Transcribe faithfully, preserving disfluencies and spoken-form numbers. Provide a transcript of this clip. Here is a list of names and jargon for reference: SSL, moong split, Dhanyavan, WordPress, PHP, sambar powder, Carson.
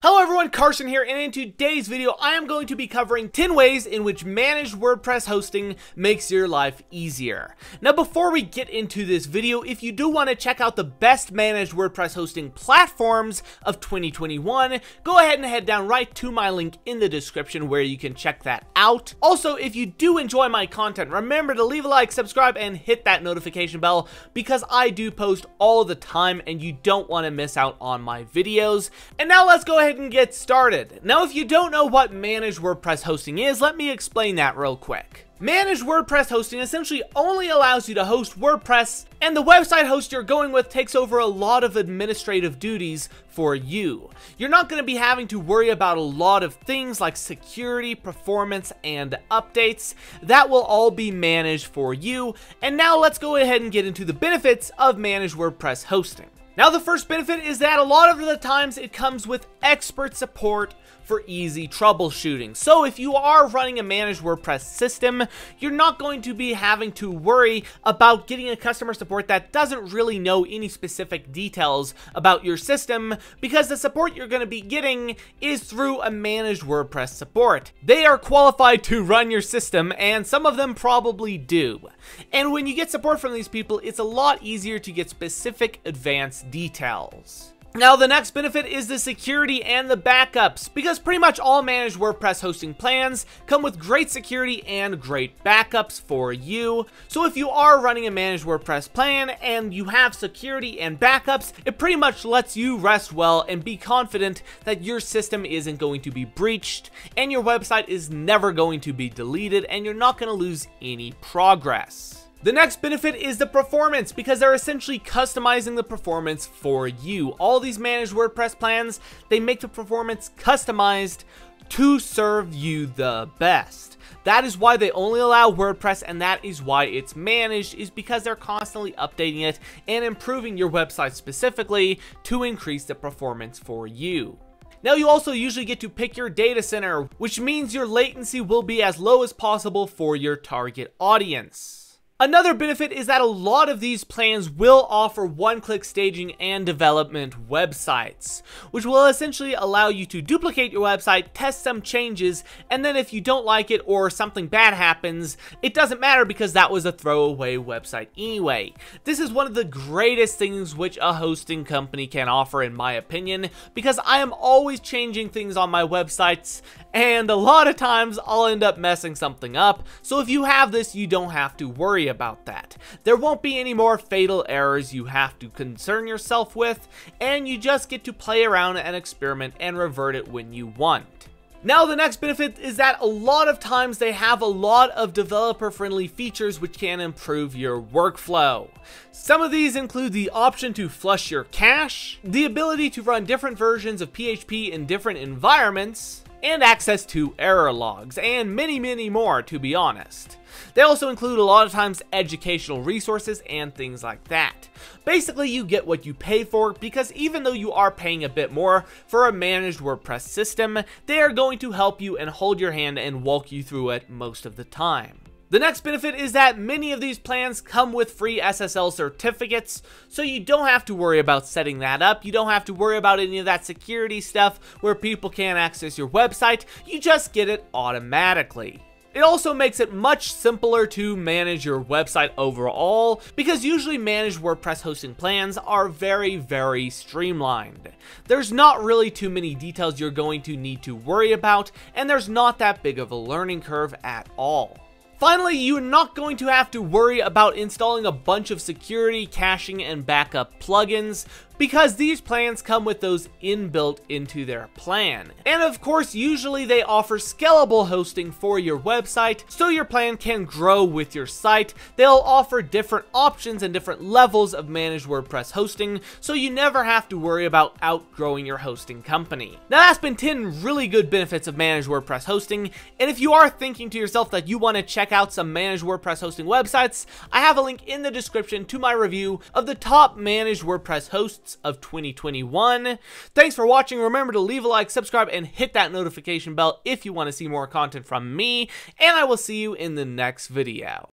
Hello everyone, Carson here, and in today's video I am going to be covering ten ways in which managed WordPress hosting makes your life easier. Now before we get into this video, if you do want to check out the best managed WordPress hosting platforms of twenty twenty-one, go ahead and head down right to my link in the description where you can check that out. Also, if you do enjoy my content, remember to leave a like, subscribe, and hit that notification bell because I do post all the time and you don't want to miss out on my videos. And now let's go ahead and get started. Now, if you don't know what managed WordPress hosting is, let me explain that real quick. Managed WordPress hosting essentially only allows you to host WordPress, and the website host you're going with takes over a lot of administrative duties for you. You're not going to be having to worry about a lot of things like security, performance, and updates. That will all be managed for you. And now let's go ahead and get into the benefits of managed WordPress hosting. Now, the first benefit is that a lot of the times it comes with expert support for easy troubleshooting. So if you are running a managed WordPress system, you're not going to be having to worry about getting a customer support that doesn't really know any specific details about your system, because the support you're going to be getting is through a managed WordPress support. They are qualified to run your system, and some of them probably do. And when you get support from these people, it's a lot easier to get specific advanced details. Now, the next benefit is the security and the backups, because pretty much all managed WordPress hosting plans come with great security and great backups for you. So if you are running a managed WordPress plan and you have security and backups, it pretty much lets you rest well and be confident that your system isn't going to be breached and your website is never going to be deleted and you're not going to lose any progress. The next benefit is the performance, because they're essentially customizing the performance for you. All these managed WordPress plans, they make the performance customized to serve you the best. That is why they only allow WordPress, and that is why it's managed, is because they're constantly updating it and improving your website specifically to increase the performance for you. Now, you also usually get to pick your data center, which means your latency will be as low as possible for your target audience. Another benefit is that a lot of these plans will offer one-click staging and development websites, which will essentially allow you to duplicate your website, test some changes, and then if you don't like it or something bad happens, it doesn't matter because that was a throwaway website anyway. This is one of the greatest things which a hosting company can offer, in my opinion, because I am always changing things on my websites, and a lot of times I'll end up messing something up. So if you have this, you don't have to worry about that. There won't be any more fatal errors you have to concern yourself with, and you just get to play around and experiment and revert it when you want. Now, the next benefit is that a lot of times they have a lot of developer-friendly features which can improve your workflow. Some of these include the option to flush your cache, the ability to run different versions of P H P in different environments, and access to error logs, and many, many more, to be honest. They also include a lot of times educational resources and things like that. Basically, you get what you pay for, because even though you are paying a bit more for a managed WordPress system, they are going to help you and hold your hand and walk you through it most of the time. The next benefit is that many of these plans come with free S S L certificates, so you don't have to worry about setting that up. You don't have to worry about any of that security stuff where people can't access your website. You just get it automatically. It also makes it much simpler to manage your website overall, because usually managed WordPress hosting plans are very, very streamlined. There's not really too many details you're going to need to worry about, and there's not that big of a learning curve at all. Finally, you're not going to have to worry about installing a bunch of security, caching, and backup plugins, because these plans come with those inbuilt into their plan. And of course, usually they offer scalable hosting for your website, so your plan can grow with your site. They'll offer different options and different levels of managed WordPress hosting, so you never have to worry about outgrowing your hosting company. Now, that's been ten really good benefits of managed WordPress hosting, and if you are thinking to yourself that you want to check out some managed WordPress hosting websites, I have a link in the description to my review of the top managed WordPress hosts of twenty twenty-one. Thanks for watching. Remember to leave a like, subscribe, and hit that notification bell if you want to see more content from me, and I will see you in the next video.